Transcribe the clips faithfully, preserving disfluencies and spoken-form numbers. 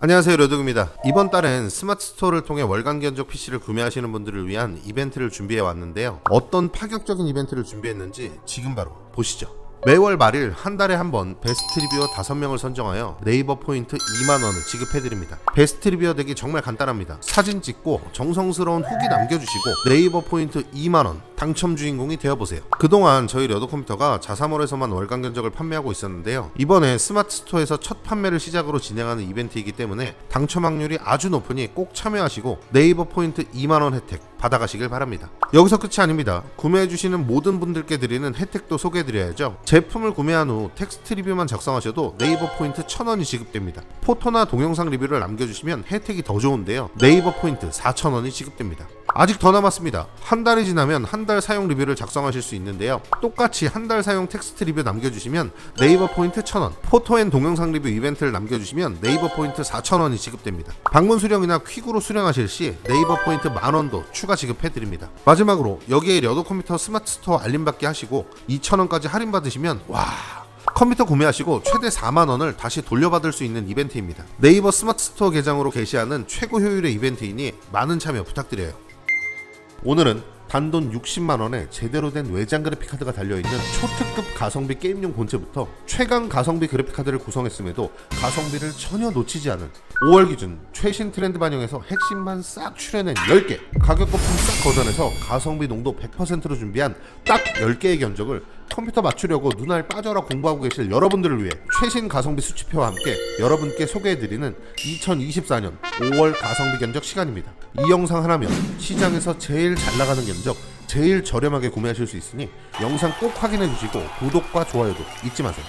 안녕하세요, 려독입니다. 이번 달엔 스마트 스토어를 통해 월간 견적 피씨를 구매하시는 분들을 위한 이벤트를 준비해 왔는데요. 어떤 파격적인 이벤트를 준비했는지 지금 바로 보시죠. 매월 말일 한 달에 한 번 베스트 리뷰어 다섯 명을 선정하여 네이버 포인트 이만 원을 지급해드립니다. 베스트 리뷰어 되기 정말 간단합니다. 사진 찍고 정성스러운 후기 남겨주시고 네이버 포인트 이만 원 당첨 주인공이 되어보세요. 그동안 저희 려독 컴퓨터가 자사몰에서만 월간 견적을 판매하고 있었는데요. 이번에 스마트 스토어에서 첫 판매를 시작으로 진행하는 이벤트이기 때문에 당첨 확률이 아주 높으니 꼭 참여하시고 네이버 포인트 이만 원 혜택 받아가시길 바랍니다. 여기서 끝이 아닙니다. 구매해주시는 모든 분들께 드리는 혜택도 소개해드려야죠. 제품을 구매한 후 텍스트 리뷰만 작성하셔도 네이버 포인트 천 원이 지급됩니다. 포토나 동영상 리뷰를 남겨주시면 혜택이 더 좋은데요. 네이버 포인트 사천 원이 지급됩니다. 아직 더 남았습니다. 한 달이 지나면 한 달 사용 리뷰를 작성하실 수 있는데요. 똑같이 한 달 사용 텍스트 리뷰 남겨주시면 네이버 포인트 천 원, 포토 앤 동영상 리뷰 이벤트를 남겨주시면 네이버 포인트 사천 원이 지급됩니다. 방문 수령이나 퀵으로 수령하실 시 네이버 포인트 만 원도 추가 지급해드립니다. 마지막으로 여기에 려독 컴퓨터 스마트 스토어 알림받기 하시고 이천 원까지 할인받으시면 와... 컴퓨터 구매하시고 최대 사만 원을 다시 돌려받을 수 있는 이벤트입니다. 네이버 스마트 스토어 계정으로 게시하는 최고 효율의 이벤트이니 많은 참여 부탁드려요. 오늘은 단돈 육십만 원에 제대로 된 외장 그래픽카드가 달려있는 초특급 가성비 게임용 본체부터 최강 가성비 그래픽카드를 구성했음에도 가성비를 전혀 놓치지 않은 오월 기준 최신 트렌드 반영해서 핵심만 싹 추려낸 열 개, 가격 거품 싹 걷어내서 가성비 농도 백 퍼센트로 준비한 딱 열 개의 견적을 컴퓨터 맞추려고 눈알 빠져라 공부하고 계실 여러분들을 위해 최신 가성비 수치표와 함께 여러분께 소개해드리는 이천이십사 년 오월 가성비 견적 시간입니다. 이 영상 하나면 시장에서 제일 잘나가는 견적, 제일 저렴하게 구매하실 수 있으니 영상 꼭 확인해주시고 구독과 좋아요도 잊지 마세요.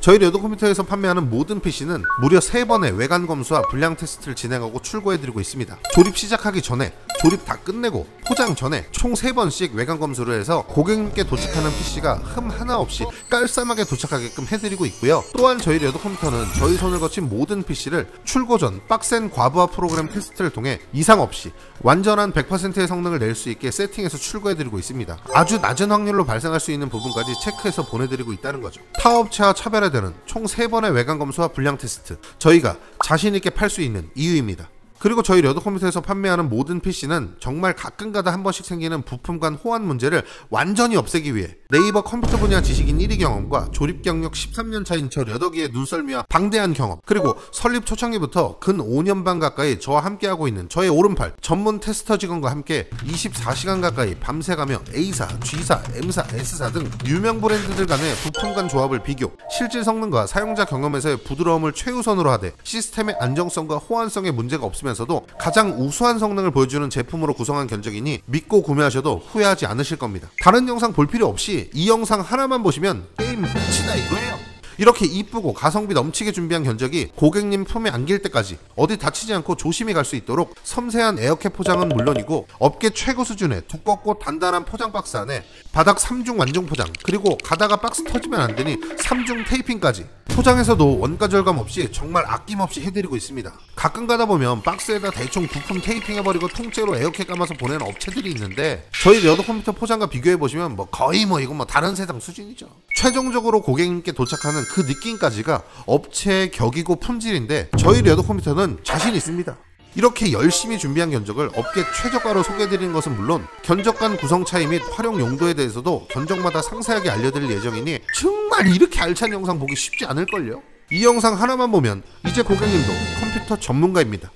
저희 려독 컴퓨터에서 판매하는 모든 피씨는 무려 세 번의 외관 검수와 불량 테스트를 진행하고 출고해드리고 있습니다. 조립 시작하기 전에, 조립 다 끝내고, 포장 전에 총 세 번씩 외관 검수를 해서 고객님께 도착하는 피씨가 흠 하나 없이 깔쌈하게 도착하게끔 해드리고 있고요. 또한 저희 려독 컴퓨터는 저희 손을 거친 모든 피씨를 출고 전 빡센 과부하 프로그램 테스트를 통해 이상 없이 완전한 백 퍼센트의 성능을 낼 수 있게 세팅해서 출고해드리고 있습니다. 아주 낮은 확률로 발생할 수 있는 부분까지 체크해서 보내드리고 있다는 거죠. 타 업체와 차별화된 총 세 번의 외관 검수와 불량 테스트, 저희가 자신있게 팔 수 있는 이유입니다. 그리고 저희 려독 컴퓨터에서 판매하는 모든 피씨는 정말 가끔가다 한 번씩 생기는 부품 간 호환 문제를 완전히 없애기 위해 네이버 컴퓨터 분야 지식인 일 위 경험과 조립 경력 십삼 년 차인 저 려독이의 눈썰미와 방대한 경험, 그리고 설립 초창기부터 근 오 년 반 가까이 저와 함께하고 있는 저의 오른팔 전문 테스터 직원과 함께 이십사 시간 가까이 밤새가며 A사, G사, M사, S사 등 유명 브랜드들 간의 부품 간 조합을 비교, 실질 성능과 사용자 경험에서의 부드러움을 최우선으로 하되 시스템의 안정성과 호환성에 문제가 없으면 서도 가장 우수한 성능을 보여주는 제품으로 구성한 견적이니 믿고 구매하셔도 후회하지 않으실 겁니다. 다른 영상 볼 필요 없이 이 영상 하나만 보시면 게임 끝이다 이거예요. 이렇게 이쁘고 가성비 넘치게 준비한 견적이 고객님 품에 안길 때까지 어디 다치지 않고 조심히 갈 수 있도록 섬세한 에어캡 포장은 물론이고 업계 최고 수준의 두껍고 단단한 포장 박스 안에 바닥 삼중 완종 포장, 그리고 가다가 박스 터지면 안 되니 삼중 테이핑까지 포장에서도 원가 절감 없이 정말 아낌없이 해드리고 있습니다. 가끔 가다 보면 박스에다 대충 부품 테이핑해버리고 통째로 에어캡 감아서 보내는 업체들이 있는데 저희 려독 컴퓨터 포장과 비교해보시면 뭐 거의 뭐 이건 뭐 다른 세상 수준이죠. 최종적으로 고객님께 도착하는 그 느낌까지가 업체의 격이고 품질인데 저희 려독 컴퓨터는 자신 있습니다. 이렇게 열심히 준비한 견적을 업계 최저가로 소개해드리는 것은 물론 견적 간 구성 차이 및 활용 용도에 대해서도 견적마다 상세하게 알려드릴 예정이니 정말 이렇게 알찬 영상 보기 쉽지 않을걸요? 이 영상 하나만 보면 이제 고객님도 컴퓨터 전문가입니다.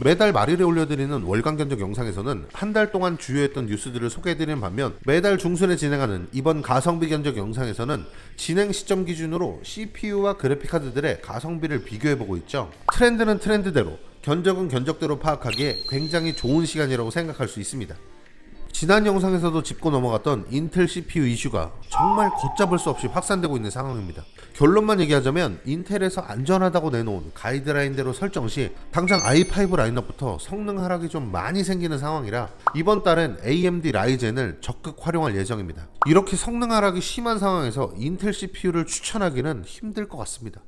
매달 말일에 올려드리는 월간 견적 영상에서는 한 달 동안 주요했던 뉴스들을 소개해드리는 반면 매달 중순에 진행하는 이번 가성비 견적 영상에서는 진행 시점 기준으로 씨피유와 그래픽카드들의 가성비를 비교해보고 있죠. 트렌드는 트렌드대로, 견적은 견적대로 파악하기에 굉장히 좋은 시간이라고 생각할 수 있습니다. 지난 영상에서도 짚고 넘어갔던 인텔 씨피유 이슈가 정말 걷잡을 수 없이 확산되고 있는 상황입니다. 결론만 얘기하자면 인텔에서 안전하다고 내놓은 가이드라인대로 설정 시 당장 아이 파이브 라인업부터 성능 하락이 좀 많이 생기는 상황이라 이번 달엔 에이엠디 라이젠을 적극 활용할 예정입니다. 이렇게 성능 하락이 심한 상황에서 인텔 씨피유를 추천하기는 힘들 것 같습니다.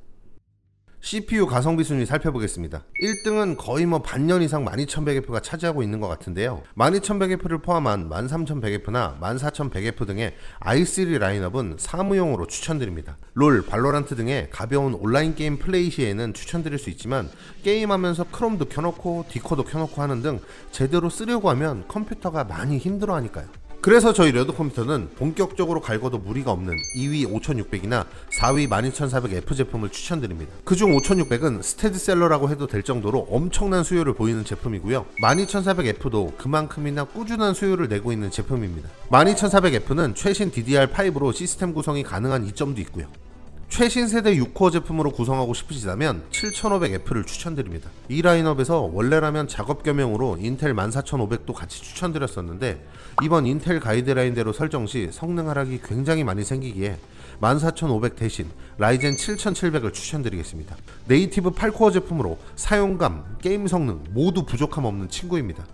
씨피유 가성비 순위 살펴보겠습니다. 일 등은 거의 뭐 반년 이상 만 이천백 에프가 차지하고 있는 것 같은데요. 만 이천백 에프를 포함한 만 삼천백 에프나 만 사천백 에프 등의 아이 쓰리 라인업은 사무용으로 추천드립니다. 롤, 발로란트 등의 가벼운 온라인 게임 플레이 시에는 추천드릴 수 있지만 게임하면서 크롬도 켜놓고 디코도 켜놓고 하는 등 제대로 쓰려고 하면 컴퓨터가 많이 힘들어하니까요. 그래서 저희 려독 컴퓨터는 본격적으로 갈궈도 무리가 없는 이 위 오천육백이나 사 위 만 이천사백 에프 제품을 추천드립니다. 그중 오천육백은 스테디셀러라고 해도 될 정도로 엄청난 수요를 보이는 제품이고요, 만 이천사백 에프도 그만큼이나 꾸준한 수요를 내고 있는 제품입니다. 만 이천사백 에프는 최신 디 디 알 파이브로 시스템 구성이 가능한 이점도 있고요, 최신 세대 육 코어 제품으로 구성하고 싶으시다면 칠천오백 에프를 추천드립니다. 이 라인업에서 원래라면 작업 겸용으로 인텔 만 사천오백도 같이 추천드렸었는데 이번 인텔 가이드라인대로 설정시 성능 하락이 굉장히 많이 생기기에 만 사천오백 대신 라이젠 칠천칠백을 추천드리겠습니다. 네이티브 팔 코어 제품으로 사용감, 게임 성능 모두 부족함 없는 친구입니다.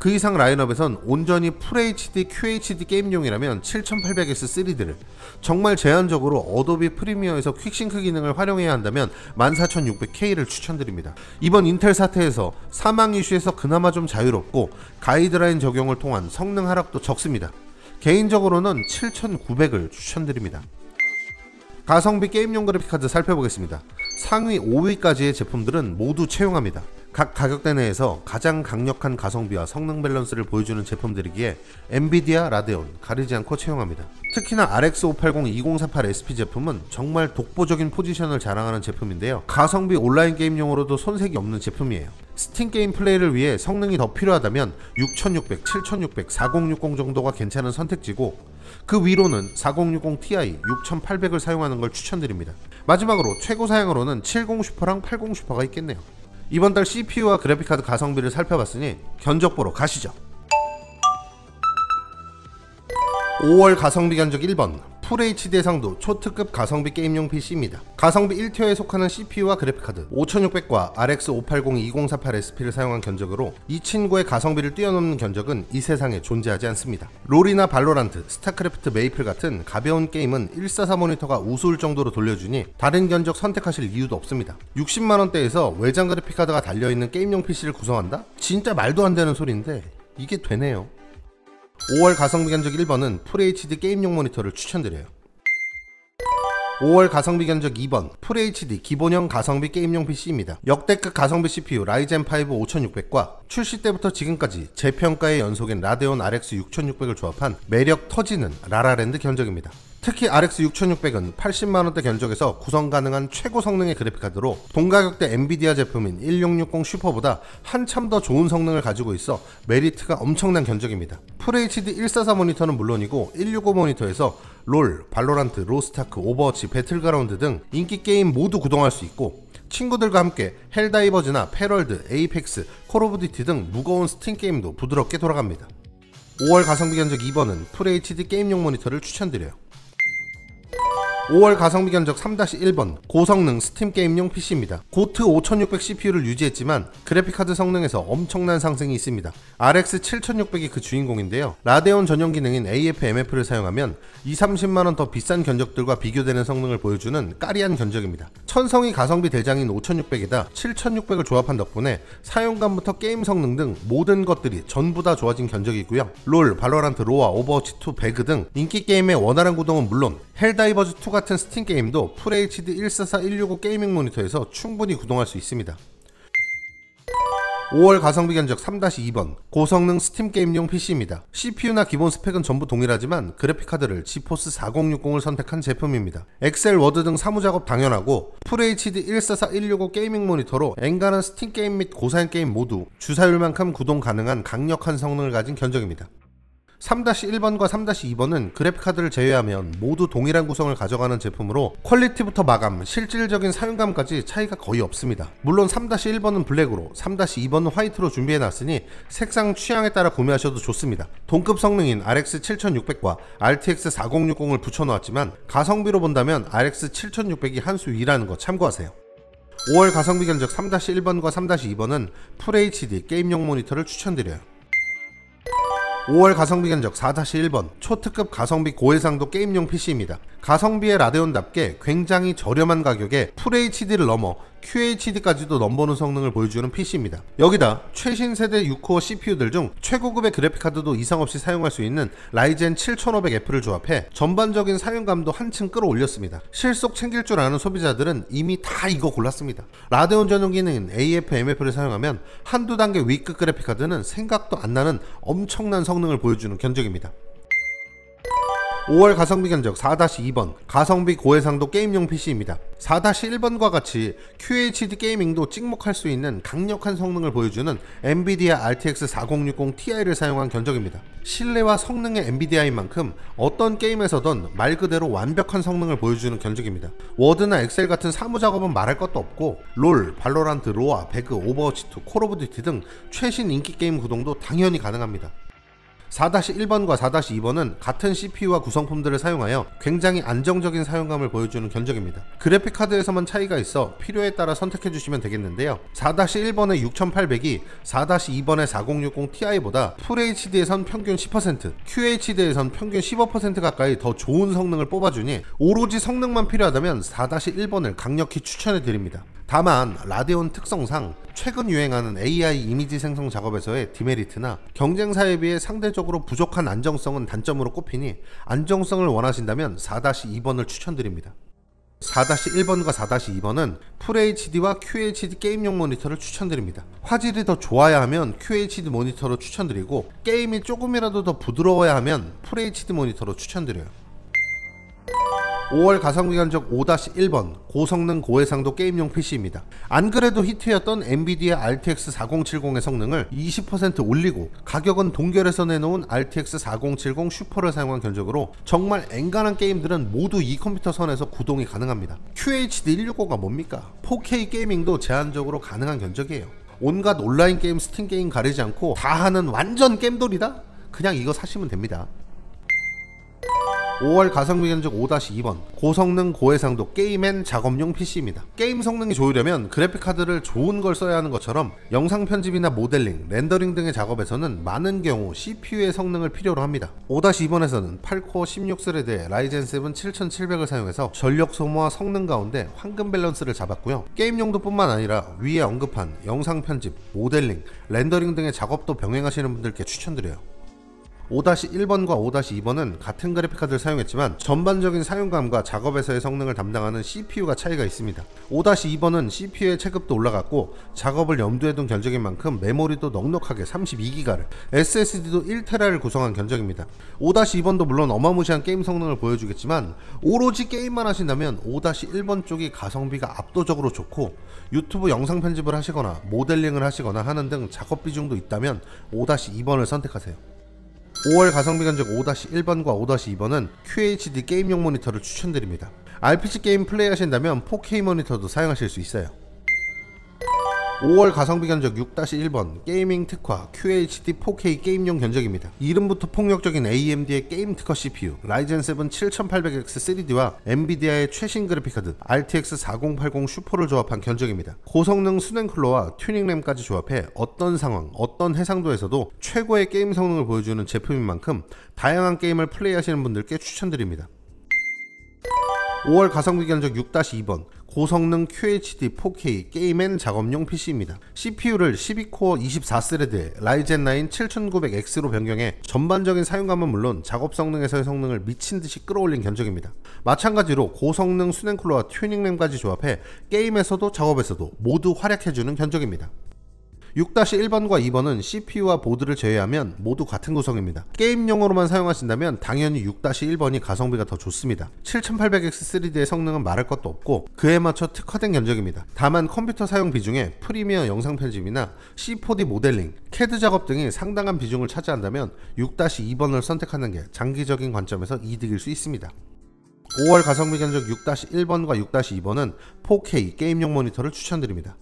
그 이상 라인업에선 온전히 풀 에이치디, 큐 에이치디 게임용이라면 칠천팔백 엑스 쓰리디를, 정말 제한적으로 어도비 프리미어에서 퀵싱크 기능을 활용해야 한다면 만 사천육백 케이를 추천드립니다. 이번 인텔 사태에서 사망 이슈에서 그나마 좀 자유롭고 가이드라인 적용을 통한 성능 하락도 적습니다. 개인적으로는 칠천구백을 추천드립니다. 가성비 게임용 그래픽카드 살펴보겠습니다. 상위 오 위까지의 제품들은 모두 채용합니다. 각 가격대 내에서 가장 강력한 가성비와 성능 밸런스를 보여주는 제품들이기에 엔비디아, 라데온 가리지 않고 채용합니다. 특히나 알 엑스 오백팔십, 이공사팔 에스피 제품은 정말 독보적인 포지션을 자랑하는 제품인데요, 가성비 온라인 게임용으로도 손색이 없는 제품이에요. 스팀 게임 플레이를 위해 성능이 더 필요하다면 육천육백, 칠천육백, 사공육공 정도가 괜찮은 선택지고, 그 위로는 사공육공 티 아이, 육천팔백을 사용하는 걸 추천드립니다. 마지막으로 최고 사양으로는 칠십 슈퍼랑 팔십 슈퍼가 있겠네요. 이번 달 씨피유와 그래픽카드 가성비를 살펴봤으니 견적 보러 가시죠. 오월 가성비 견적 일 번, 풀 에이치디 해상도 초특급 가성비 게임용 피씨입니다. 가성비 일 티어에 속하는 씨피유와 그래픽카드 오천육백과 알 엑스 오백팔십, 이공사팔 에스피를 사용한 견적으로 이 친구의 가성비를 뛰어넘는 견적은 이 세상에 존재하지 않습니다. 롤이나 발로란트, 스타크래프트, 메이플 같은 가벼운 게임은 일사사 모니터가 우스울 정도로 돌려주니 다른 견적 선택하실 이유도 없습니다. 육십만 원대에서 외장 그래픽카드가 달려있는 게임용 피씨를 구성한다? 진짜 말도 안 되는 소리인데 이게 되네요. 오월 가성비 견적 일 번은 풀 에이치디 게임용 모니터를 추천드려요. 오월 가성비 견적 이 번, 풀 에이치디 기본형 가성비 게임용 피씨입니다. 역대급 가성비 씨피유 라이젠 오 오천육백과 출시 때부터 지금까지 재평가의 연속인 라데온 알 엑스 육천육백을 조합한 매력 터지는 라라랜드 견적입니다. 특히 알 엑스 육천육백은 팔십만 원대 견적에서 구성 가능한 최고 성능의 그래픽카드로 동가격대 엔비디아 제품인 천육백육십 슈퍼보다 한참 더 좋은 성능을 가지고 있어 메리트가 엄청난 견적입니다. 풀 에이치디 일사사 모니터는 물론이고 백육십오 모니터에서 롤, 발로란트, 로스트아크, 오버워치, 배틀그라운드 등 인기 게임 모두 구동할 수 있고, 친구들과 함께 헬다이버즈나 페럴드, 에이펙스, 콜 오브 듀티 등 무거운 스팀 게임도 부드럽게 돌아갑니다. 오월 가성비 견적 이 번은 풀 에이치디 게임용 모니터를 추천드려요. 오월 가성비 견적 삼 일 번, 고성능 스팀 게임용 피씨입니다. 고트 오천육백 씨피유를 유지했지만 그래픽카드 성능에서 엄청난 상승이 있습니다. 알 엑스 칠천육백이 그 주인공인데요, 라데온 전용 기능인 에이 에프 엠 에프를 사용하면 이삼십만 원 더 비싼 견적들과 비교되는 성능을 보여주는 까리한 견적입니다. 천성이 가성비 대장인 오천육백에다 칠천육백을 조합한 덕분에 사용감부터 게임 성능 등 모든 것들이 전부 다 좋아진 견적이고요, 롤, 발로란트, 로아, 오버워치 투, 배그 등 인기 게임의 원활한 구동은 물론 헬다이버즈 투 같은 스팀 게임도 풀 에이치디 일사사 백육십오 게이밍 모니터에서 충분히 구동할 수 있습니다. 오월 가성비 견적 삼 이 번, 고성능 스팀 게임용 피씨입니다. 씨피유나 기본 스펙은 전부 동일하지만 그래픽카드를 지포스 사공육공을 선택한 제품입니다. 엑셀, 워드 등 사무작업 당연하고 풀 에이치디 일사사 백육십오 게이밍 모니터로 엔간한 스팀 게임 및 고사양 게임 모두 주사율만큼 구동 가능한 강력한 성능을 가진 견적입니다. 삼 일 번과 삼 이 번은 그래픽카드를 제외하면 모두 동일한 구성을 가져가는 제품으로 퀄리티부터 마감, 실질적인 사용감까지 차이가 거의 없습니다. 물론 삼 일 번은 블랙으로, 삼 이 번은 화이트로 준비해놨으니 색상 취향에 따라 구매하셔도 좋습니다. 동급 성능인 알 엑스 칠천육백과 알 티 엑스 사공육공을 붙여놓았지만 가성비로 본다면 알 엑스 칠천육백이 한 수 위라는 거 참고하세요. 오월 가성비 견적 삼 일 번과 삼 이 번은 풀 에이치디 게임용 모니터를 추천드려요. 오월 가성비 견적 사 일 번, 초특급 가성비 고해상도 게임용 피씨입니다. 가성비의 라데온답게 굉장히 저렴한 가격에 풀 에이치디를 넘어 큐에이치디까지도 넘보는 성능을 보여주는 피시입니다. 여기다 최신 세대 육 코어 씨피유들 중 최고급의 그래픽카드도 이상 없이 사용할 수 있는 라이젠 칠천오백 에프를 조합해 전반적인 사용감도 한층 끌어올렸습니다. 실속 챙길 줄 아는 소비자들은 이미 다 이거 골랐습니다. 라데온 전용 기능인 에이에프, 엠에프를 사용하면 한두 단계 위급 그래픽카드는 생각도 안 나는 엄청난 성능을 보여주는 견적입니다. 오월 가성비 견적 사 다시 이 번 가성비 고해상도 게임용 피시입니다. 사 다시 일 번과 같이 큐에이치디 게이밍도 찍먹할 수 있는 강력한 성능을 보여주는 엔비디아 알티엑스 사공육공 티아이를 사용한 견적입니다. 실내와 성능의 엔비디아인 만큼 어떤 게임에서든 말 그대로 완벽한 성능을 보여주는 견적입니다. 워드나 엑셀 같은 사무작업은 말할 것도 없고 롤, 발로란트, 로아, 배그, 오버워치 투, 콜 오브 듀티 등 최신 인기 게임 구동도 당연히 가능합니다. 사 다시 일 번과 사 다시 이 번은 같은 씨피유와 구성품들을 사용하여 굉장히 안정적인 사용감을 보여주는 견적입니다. 그래픽카드에서만 차이가 있어 필요에 따라 선택해주시면 되겠는데요. 사 다시 일 번의 육천팔백이 사 다시 이 번의 사공육공 티아이보다 풀에이치디에선 평균 십 퍼센트, 큐에이치디에선 평균 십오 퍼센트 가까이 더 좋은 성능을 뽑아주니 오로지 성능만 필요하다면 사 다시 일 번을 강력히 추천해드립니다. 다만 라데온 특성상 최근 유행하는 에이아이 이미지 생성 작업에서의 디메리트나 경쟁사에 비해 상대적으로 부족한 안정성은 단점으로 꼽히니 안정성을 원하신다면 사 다시 이 번을 추천드립니다. 사 다시 일 번과 사 다시 이 번은 풀에이치디와 큐에이치디 게임용 모니터를 추천드립니다. 화질이 더 좋아야 하면 큐에이치디 모니터로 추천드리고 게임이 조금이라도 더 부드러워야 하면 풀에이치디 모니터로 추천드려요. 오월 가성비 견적 오 다시 일 번 고성능 고해상도 게임용 피시입니다. 안그래도 히트였던 엔비디아 알티엑스 사공칠공의 성능을 이십 퍼센트 올리고 가격은 동결해서 내놓은 알티엑스 사공칠공 슈퍼를 사용한 견적으로 정말 엔간한 게임들은 모두 이 컴퓨터 선에서 구동이 가능합니다. 큐에이치디 백육십오가 뭡니까? 포케이 게이밍도 제한적으로 가능한 견적이에요. 온갖 온라인 게임, 스팀 게임 가리지 않고 다 하는 완전 겜돌이다? 그냥 이거 사시면 됩니다. 오월 가성비 견적 오 다시 이 번 고성능 고해상도 게임 앤 작업용 피시입니다. 게임 성능이 좋으려면 그래픽카드를 좋은 걸 써야 하는 것처럼 영상 편집이나 모델링, 렌더링 등의 작업에서는 많은 경우 씨피유의 성능을 필요로 합니다. 오 다시 이 번에서는 팔 코어 십육 스레드의 라이젠 칠 칠천칠백을 사용해서 전력 소모와 성능 가운데 황금 밸런스를 잡았고요. 게임 용도 뿐만 아니라 위에 언급한 영상 편집, 모델링, 렌더링 등의 작업도 병행하시는 분들께 추천드려요. 오 다시 일 번과 오 다시 이 번은 같은 그래픽카드를 사용했지만 전반적인 사용감과 작업에서의 성능을 담당하는 씨피유가 차이가 있습니다. 오 다시 이 번은 씨피유의 체급도 올라갔고 작업을 염두에 둔 견적인 만큼 메모리도 넉넉하게 삼십이 기가를, 에스에스디도 일 테라를 구성한 견적입니다. 오 다시 이 번도 물론 어마무시한 게임 성능을 보여주겠지만 오로지 게임만 하신다면 오 다시 일 번 쪽이 가성비가 압도적으로 좋고 유튜브 영상 편집을 하시거나 모델링을 하시거나 하는 등 작업 비중도 있다면 오 다시 이 번을 선택하세요. 오월 가성비 견적 오 다시 일 번과 오 다시 이 번은 큐에이치디 게임용 모니터를 추천드립니다. 알피지 게임 플레이 하신다면 포케이 모니터도 사용하실 수 있어요. 오월 가성비 견적 육 다시 일 번 게이밍 특화 큐에이치디 포케이 게임용 견적입니다. 이름부터 폭력적인 에이엠디의 게임 특화 씨피유 라이젠 칠 칠천팔백 엑스 쓰리디와 엔비디아의 최신 그래픽카드 알티엑스 사공팔공 슈퍼를 조합한 견적입니다. 고성능 순행쿨러와 튜닝램까지 조합해 어떤 상황, 어떤 해상도에서도 최고의 게임 성능을 보여주는 제품인 만큼 다양한 게임을 플레이하시는 분들께 추천드립니다. 오월 가성비 견적 육 다시 이 번 고성능 큐에이치디 포케이 게임 앤 작업용 피시입니다. 씨피유를 십이 코어 이십사 스레드의 라이젠 구 칠천구백 엑스로 변경해 전반적인 사용감은 물론 작업 성능에서의 성능을 미친듯이 끌어올린 견적입니다. 마찬가지로 고성능 순행쿨러와 튜닝램까지 조합해 게임에서도 작업에서도 모두 활약해주는 견적입니다. 육 다시 일 번과 이 번은 씨피유와 보드를 제외하면 모두 같은 구성입니다. 게임용으로만 사용하신다면 당연히 육 다시 일 번이 가성비가 더 좋습니다. 칠천팔백 엑스 쓰리디의 성능은 말할 것도 없고 그에 맞춰 특화된 견적입니다. 다만 컴퓨터 사용 비중에 프리미어 영상 편집이나 씨 포디 모델링, 캐드 작업 등이 상당한 비중을 차지한다면 육 다시 이 번을 선택하는 게 장기적인 관점에서 이득일 수 있습니다. 오월 가성비 견적 육 다시 일 번과 육 다시 이 번은 포케이 게임용 모니터를 추천드립니다.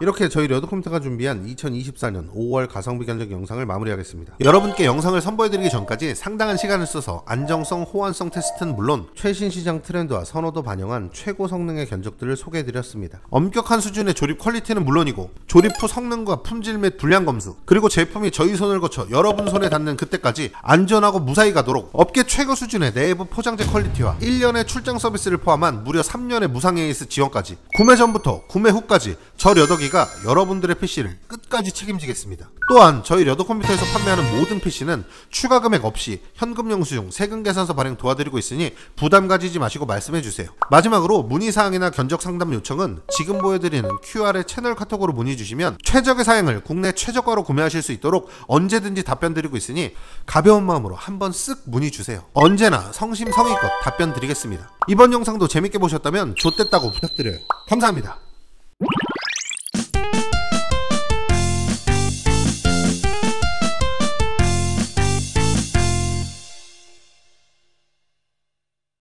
이렇게 저희 려독 컴퓨터가 준비한 이천이십사년 오월 가성비 견적 영상을 마무리하겠습니다. 여러분께 영상을 선보여드리기 전까지 상당한 시간을 써서 안정성, 호환성 테스트는 물론 최신 시장 트렌드와 선호도 반영한 최고 성능의 견적들을 소개해드렸습니다. 엄격한 수준의 조립 퀄리티는 물론이고 조립 후 성능과 품질 및 불량 검수, 그리고 제품이 저희 손을 거쳐 여러분 손에 닿는 그때까지 안전하고 무사히 가도록 업계 최고 수준의 내부 포장재 퀄리티와 일 년의 출장 서비스를 포함한 무려 삼 년의 무상 에이에스 지원까지, 구매 전부터 구매 후까지 저 려독이가 여러분들의 피시를 끝까지 책임지겠습니다. 또한 저희 려독 컴퓨터에서 판매하는 모든 피시는 추가 금액 없이 현금 영수증, 세금 계산서 발행 도와드리고 있으니 부담 가지지 마시고 말씀해주세요. 마지막으로 문의사항이나 견적 상담 요청은 지금 보여드리는 큐알의 채널 카톡으로 문의주시면 최적의 사양을 국내 최저가로 구매하실 수 있도록 언제든지 답변 드리고 있으니 가벼운 마음으로 한번 쓱 문의주세요. 언제나 성심성의껏 답변 드리겠습니다. 이번 영상도 재밌게 보셨다면 좋댔다고 부탁드려요. 감사합니다.